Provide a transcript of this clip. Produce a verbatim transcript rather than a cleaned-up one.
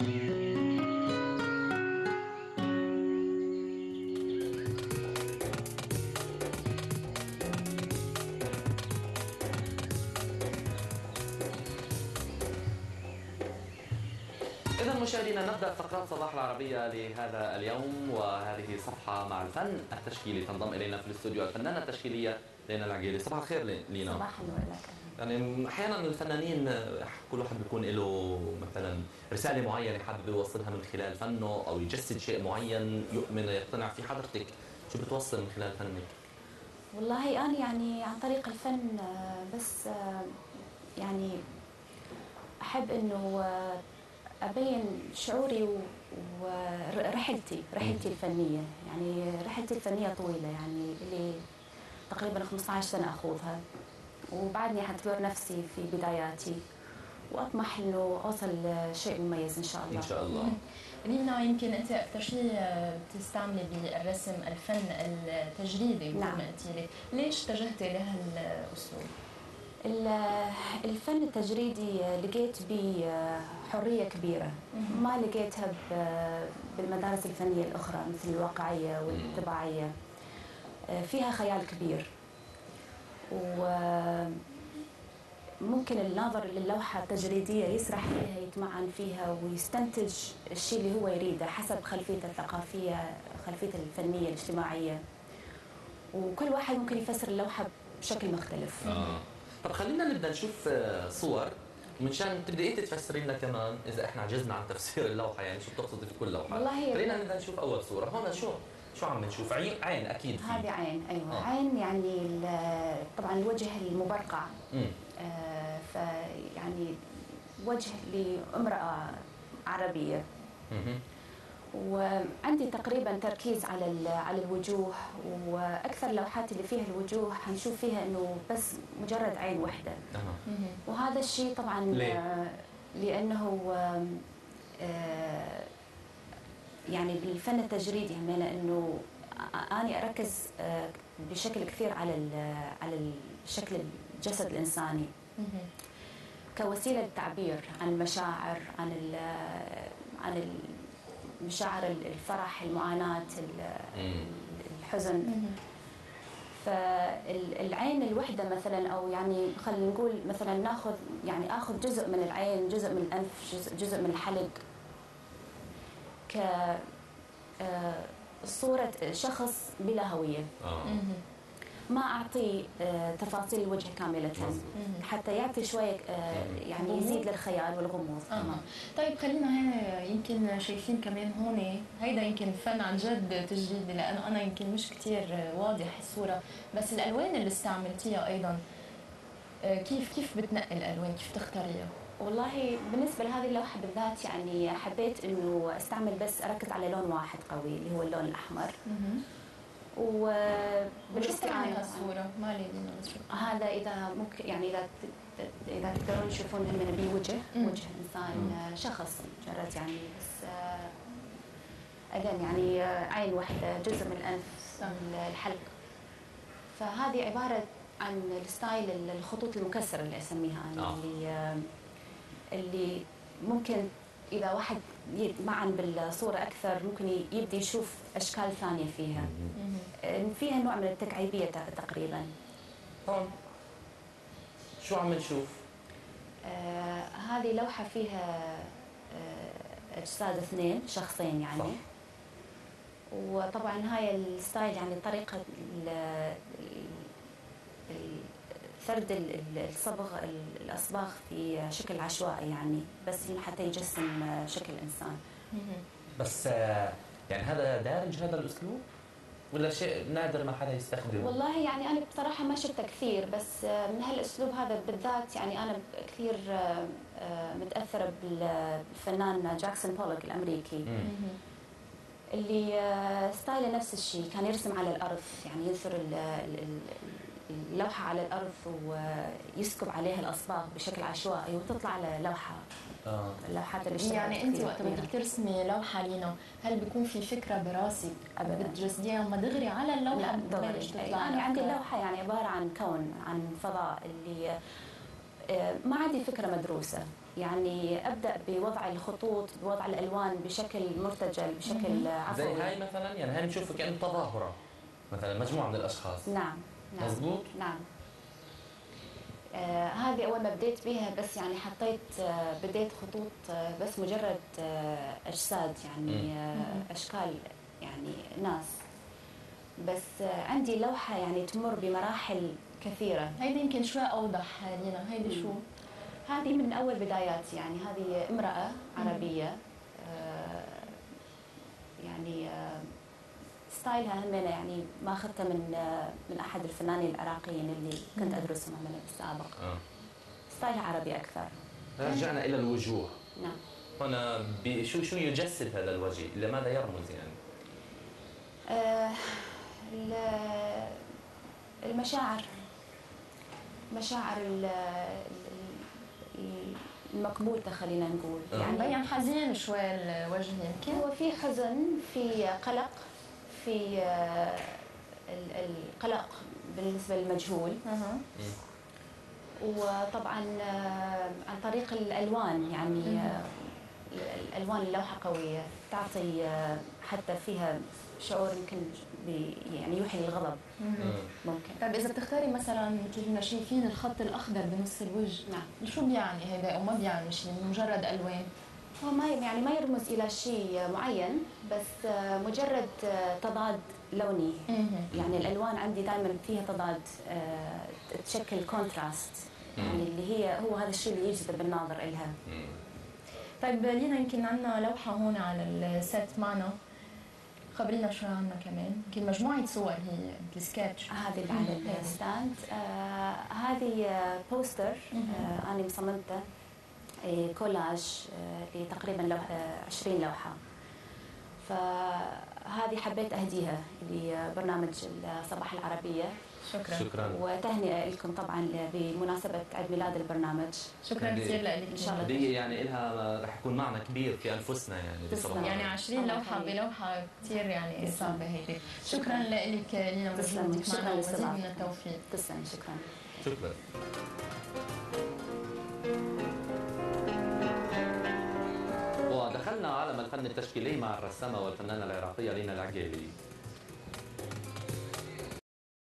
إذا مشاهدينا نبدأ فقرات صباح العربية لهذا اليوم، وهذه صفحة مع الفن التشكيلي. تنضم إلينا في الاستوديو الفنانة التشكيلية لينا العقيلي. صباح الخير لينا. صباح النور لك. يعني أحيانا الفنانين كل واحد بيكون له مثلا رسالة معينة حابب يوصلها من خلال فنه أو يجسد شيء معين يؤمن يقتنع فيه. حضرتك شو بتوصل من خلال فنك؟ والله أنا يعني عن طريق الفن بس يعني أحب إنه أبين شعوري ورحلتي رحلتي الفنية، يعني رحلتي الفنية طويلة، يعني اللي تقريبا خمسة عشر سنة أخوضها، وبعدني حتبر نفسي في بداياتي وأطمح إنه أوصل لشيء مميز إن شاء الله. إن شاء الله. لينا، يمكن أنت أكثر شيء بتستعملي بالرسم الفن التجريدي. نعم. ليش اتجهتي لهالأسلوب؟ الفن التجريدي لقيت به حرية كبيرة ما لقيتها بالمدارس الفنية الأخرى مثل الواقعية والطباعية، فيها خيال كبير، وممكن الناظر للوحة التجريدية يسرح فيها يتمعن فيها ويستنتج الشيء اللي هو يريده حسب خلفيته الثقافية، خلفيته الفنية الاجتماعية، وكل واحد ممكن يفسر اللوحة بشكل مختلف. آه. طب خلينا نبدا نشوف صور منشان تبدي انت تفسري لنا كمان اذا احنا عجزنا عن تفسير اللوحه، يعني شو بتقصدي في كل لوحه. والله خلينا نبدا نشوف اول صوره. هون شو شو عم نشوف؟ عين. عين اكيد هذه عين. ايوه. آه. عين يعني طبعا الوجه المبرقع، آه فيعني وجه لامراه عربيه. مم. وعندي تقريبا تركيز على على الوجوه، واكثر اللوحات اللي فيها الوجوه حنشوف فيها انه بس مجرد عين واحده. وهذا الشيء طبعا ليه؟ لانه يعني بالفن التجريدي همينه انه اني اركز بشكل كثير على على شكل الجسد الانساني كوسيله للتعبير عن المشاعر، عن ال عن ال مشاعر الفرح، المعاناة، الحزن. فالعين الوحدة مثلا، أو يعني خلينا نقول مثلا ناخذ يعني آخذ جزء من العين، جزء من الأنف، جزء, جزء من الحلق، ك صورة شخص بلا هوية. آه. ما أعطي تفاصيل الوجه كاملة حتى يعطي شوية يعني يزيد للخيال والغموض. آه. طيب خلينا هنا يمكن شايفين كمان هون، هيدا يمكن فن عن جد تجريدي، لأنه أنا يمكن مش كتير واضح الصورة، بس الألوان اللي استعملتيها أيضا كيف كيف بتنقي الألوان، كيف تختاريها؟ والله بالنسبة لهذه اللوحة بالذات يعني حبيت إنه أستعمل بس أركز على لون واحد قوي اللي هو اللون الأحمر. مم. وبالاستعانة الصورة ما لي هذا إذا ممكن يعني إذا إذا تقدرون تشوفون من بوجه وجه إنسان شخص مجرد يعني، بس أجل يعني عين واحدة، جزء من الأنف، من الحلق، فهذه عبارة عن الستايل الخطوط المكسرة اللي أسميها أنا. آه. اللي اللي ممكن إذا واحد معن بالصورة أكثر ممكن يبدي يشوف أشكال ثانية فيها. فيها نوع من التكعيبية تقريبا. هون شو عم نشوف؟ آه هذه لوحة فيها آه أجساد اثنين، شخصين يعني. صح. وطبعا هاي الستايل يعني طريقة فرد الصبغ الاصباغ في شكل عشوائي يعني، بس حتى يجسم شكل الانسان. بس يعني هذا دارج هذا الاسلوب ولا شيء نادر ما حدا يستخدمه؟ والله يعني انا بصراحه ما شفته كثير، بس من هالاسلوب هذا بالذات يعني انا كثير متاثره بالفنان جاكسون بولك الامريكي. مم. اللي ستايله نفس الشيء، كان يرسم على الارض، يعني ينثر اللوحة على الأرض ويسكب عليها الأصباغ بشكل عشوائي وتطلع على لوحة. آه. اللوحات اللي يعني أنت وقت بدك ترسمي لوحة لينا، هل بيكون في فكرة براسك بتجسديها ما دغري على اللوحة؟ لا دغري. يعني أنا عندي اللوحة يعني عبارة عن كون، عن فضاء اللي ما عندي فكرة مدروسة. يعني ابدا بوضع الخطوط، بوضع الالوان بشكل مرتجل، بشكل عفوي. زي هاي مثلا، يعني هاي بنشوفها كأن تظاهره مثلا مجموعه من الاشخاص. نعم نعم مضبوط؟ نعم. آه هذه اول ما بديت بيها، بس يعني حطيت آه بديت خطوط آه بس مجرد آه اجساد، يعني آه اشكال، يعني ناس. بس آه عندي لوحه يعني تمر بمراحل كثيره. هيدي يمكن شوي اوضح لينا، هيدي شو؟ هذه من اول بداياتي، يعني هذه امراه عربيه آه يعني آه ستايلها همينه يعني ما اخذتها من آه من احد الفنانين العراقيين اللي كنت ادرسهم همينه بالسابق. آه. ستايلها عربي اكثر. رجعنا الى الوجوه. نعم. هنا شو شو يجسد هذا الوجه؟ لماذا يرمز يعني؟ آه المشاعر، مشاعر ال المقبوله، خلينا نقول. يعني مبين حزين شوي الوجه يمكن. هو في حزن، في قلق، في القلق بالنسبه للمجهول. أه. وطبعا عن طريق الالوان، يعني أه. الالوان اللوحه قويه، تعطي حتى فيها شعور يمكن يعني يوحي للغضب. ممكن. طيب اذا بتختاري مثلا مثل ما شايفين الخط الاخضر بنص الوجه، نعم، شو بيعني هذا او ما بيعني شيء؟ مجرد الوان، هو ما يعني ما يرمز الى شيء معين، بس مجرد تضاد لوني. مم. يعني الالوان عندي دائما فيها تضاد، تشكل كونتراست، يعني اللي هي هو هذا الشيء اللي يجذب الناظر الها. مم. طيب لينا، يمكن عندنا لوحه هون على السيت معنا، خبرينا شو عنا كمان. يمكن مجموعة صور هي مثل سكتش. هذه اللي على الستاند، آه هذه بوستر آه أنا مصممته، كولاج آه لتقريبا لوحة عشرين لوحة. فهذه حبيت أهديها لبرنامج صباح العربية. شكرا. شكرا. وتهنئة لكم طبعا بمناسبة عيد ميلاد البرنامج. شكرا كثير لك. إن شاء الله هدية يعني لها رح يكون معنى كبير في أنفسنا يعني. يعني عشرين لوحة بلوحة كثير يعني صعبة هيك. شكرا لك لينا وجودك معنا، ومزيد من التوفيق. تسلم. شكرا. شكرا. ودخلنا عالم الفن التشكيلي مع الرسامة والفنانة العراقية لينا العقيلي.